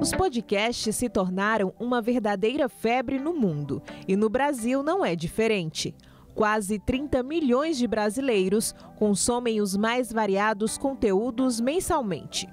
Os podcasts se tornaram uma verdadeira febre no mundo e no Brasil não é diferente. Quase 30 milhões de brasileiros consomem os mais variados conteúdos mensalmente.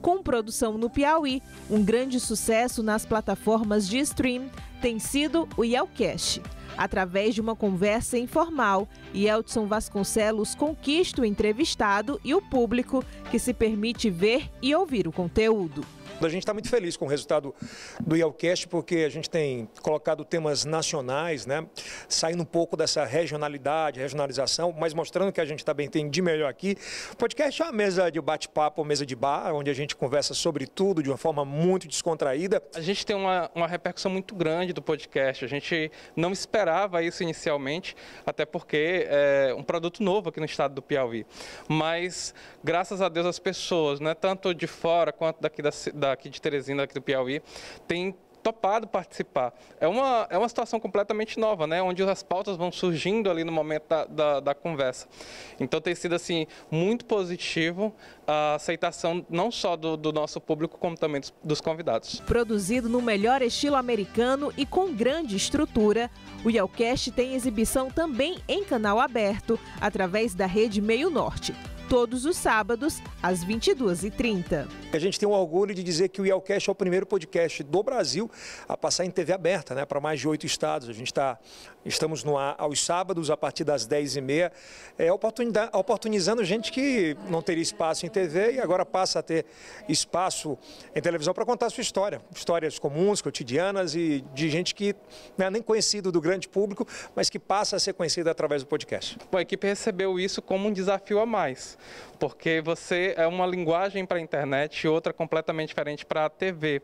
Com produção no Piauí, um grande sucesso nas plataformas de stream tem sido o Ielcast. Através de uma conversa informal, Ielcson Vasconcelos conquista o entrevistado e o público que se permite ver e ouvir o conteúdo. A gente está muito feliz com o resultado do Ielcast, porque a gente tem colocado temas nacionais, né? Saindo um pouco dessa regionalidade, regionalização, mas mostrando que a gente também tem de melhor aqui. O podcast é uma mesa de bate-papo, mesa de bar, onde a gente conversa sobre tudo de uma forma muito descontraída. A gente tem uma repercussão muito grande do podcast. A gente não esperava isso inicialmente, até porque é um produto novo aqui no estado do Piauí. Mas, graças a Deus, as pessoas, né, tanto de fora quanto daqui daqui de Teresina, aqui do Piauí, tem topado participar. É uma situação completamente nova, né? Onde as pautas vão surgindo ali no momento da conversa. Então tem sido assim muito positivo a aceitação não só do nosso público, como também dos convidados. Produzido no melhor estilo americano e com grande estrutura, o Ielcast tem exibição também em canal aberto, através da Rede Meio Norte. Todos os sábados, às 22h30. A gente tem o orgulho de dizer que o Ielcast é o primeiro podcast do Brasil a passar em TV aberta, né, para mais de 8 estados. A gente estamos no ar aos sábados, a partir das 10h30, oportunizando gente que não teria espaço em TV e agora passa a ter espaço em televisão para contar a sua história. Histórias comuns, cotidianas e de gente que não é nem conhecido do grande público, mas que passa a ser conhecida através do podcast. Bom, a equipe recebeu isso como um desafio a mais. Porque você é uma linguagem para a internet e outra completamente diferente para a TV.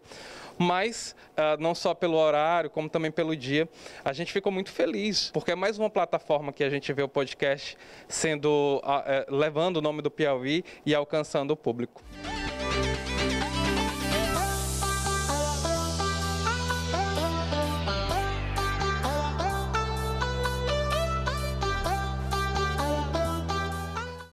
Mas, não só pelo horário, como também pelo dia, a gente ficou muito feliz, porque é mais uma plataforma que a gente vê o podcast levando o nome do Piauí e alcançando o público.